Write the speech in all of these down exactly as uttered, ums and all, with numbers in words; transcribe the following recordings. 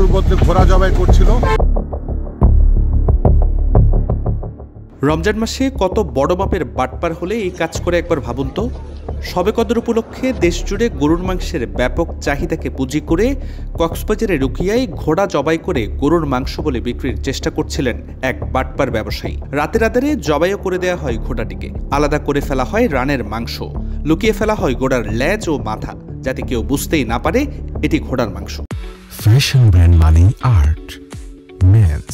গরুর বদলে ঘোড়া জবাই করছিল। রমজান মাসে কত বড় মাপের বাটপার হলে এই কাজ করে একবার ভাবুন তো। শবে কদর উপলক্ষে দেশজুড়ে গরুর মাংসের ব্যাপক চাহিদাকে পুঁজি করে কক্সবাজারে রুকিয়ায় ঘোড়া জবাই করে গরুর মাংস বলে বিক্রির চেষ্টা করছিলেন এক বাটপার ব্যবসায়ী। রাতের আধারে জবাইও করে দেয়া হয় ঘোড়াটিকে, আলাদা করে ফেলা হয় রানের মাংস, লুকিয়ে ফেলা হয় ঘোড়ার লেজ ও মাথা, যাতে কেউ বুঝতেই না পারে এটি ঘোড়ার মাংস। ফ্যাশন ব্র্যান্ড মানে art, men's,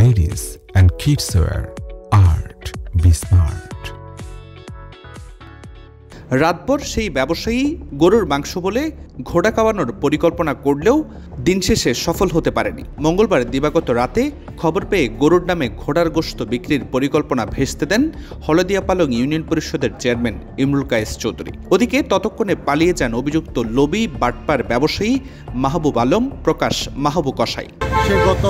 ladies and kids wear, art, B smart. রাতভর সেই ব্যবসায়ী গরুর মাংস বলে ঘোড়া খাওয়ানোর পরিকল্পনা করলেও দিন শেষে সফল হতে পারেনি। মঙ্গলবার দিবাগত রাতে খবর পেয়ে গরুর নামে ঘোড়ার গোশত বিক্রির পরিকল্পনা ভেস্তে দেন হলদিয়া পালং ইউনিয়ন পরিষদের চেয়ারম্যান ইমরুল কায়েস চৌধুরী। ওদিকে ততক্ষণে পালিয়ে যান অভিযুক্ত লোভী বাটপার ব্যবসায়ী মাহবুব আলম প্রকাশ মাহবু কসাই। সে গত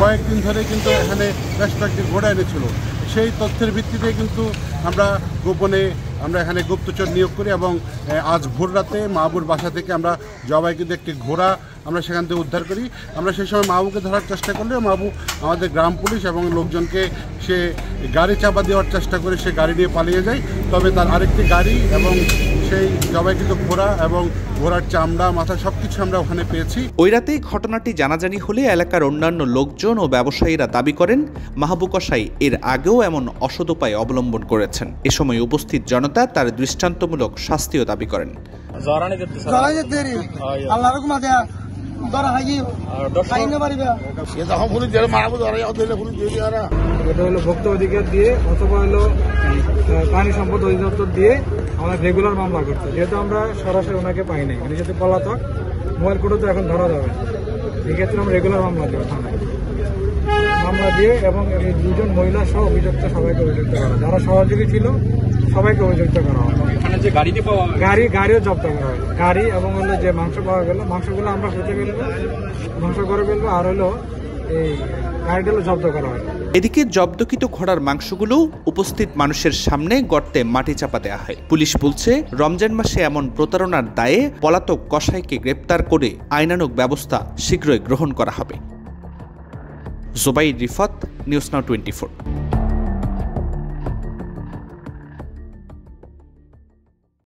কয়েকদিন ধরে কিন্তু এখানে বেশ কয়েকটি ঘোড়া এনেছিল। সেই তথ্যের ভিত্তিতে কিন্তু আমরা গোপনে আমরা এখানে গুপ্তচর নিয়োগ করি এবং আজ ভোর রাতে মাহবুর বাসা থেকে আমরা জবাই কিন্তু একটি ঘোড়া আমরা সেখান থেকে উদ্ধার করি। আমরা সেই সময় মাহবুকে ধরার চেষ্টা করলেও মাহবু আমাদের গ্রাম পুলিশ এবং লোকজনকে সে গাড়ি চাপা দেওয়ার চেষ্টা করে, সে গাড়ি নিয়ে পালিয়ে যায়। তবে তার আরেকটি গাড়ি এবং সেই জবাইকৃত ঘোড়া এবং ঘোড়ার চামড়া, মাথা সবকিছু আমরা ওখানে পেয়েছি। ওই রাতেই ঘটনাটি জানাজানি হলে এলাকার অন্যান্য লোকজন ও ব্যবসায়ীরা দাবি করেন মাহবু কসাই এর আগেও এমন অসৎ উপায় অবলম্বন করেছেন। এ সময় উপস্থিত জনতা তার দৃষ্টান্তমূলক শাস্তিও দাবি করেন। এটা হলো ভোক্তা অধিকার দিয়ে অথবা হলো প্রাণী সম্পদ অধিদপ্তর দিয়ে আমরা রেগুলার মামলা করছি। যেহেতু আমরা সরাসরি ওনাকে পাই নাই, উনি যদি পলাতক মোবাইল কোর্টে তো এখন ধরা যাবে, এক্ষেত্রে আমরা রেগুলার মামলা দেবো থানায়। মামলা দিয়ে এবং এই দুজন মহিলা সহ অভিযুক্ত সবাইকে অভিযুক্ত করা, যারা সহযোগী ছিল সবাইকে অভিযুক্ত করা হয়। যে গাড়িতে পাওয়া গাড়ি গাড়িও জব্দ করা হয়, গাড়ি এবং হলো যে মাংস পাওয়া গেল মাংসগুলো আমরা খেতে ফেলবো, মাংস করে ফেলবো, আর হলো এই গাড়িগুলো জব্দ করা হয়। এদিকে জব্দকৃত ঘোড়ার মাংসগুলো উপস্থিত মানুষের সামনে গর্তে মাটি চাপা দেয়া হয়। পুলিশ বলছে রমজান মাসে এমন প্রতারণার দায়ে পলাতক কসাইকে গ্রেপ্তার করে আইনানুগ ব্যবস্থা শীঘ্রই গ্রহণ করা হবে। Zubair Rifat, news now twenty four.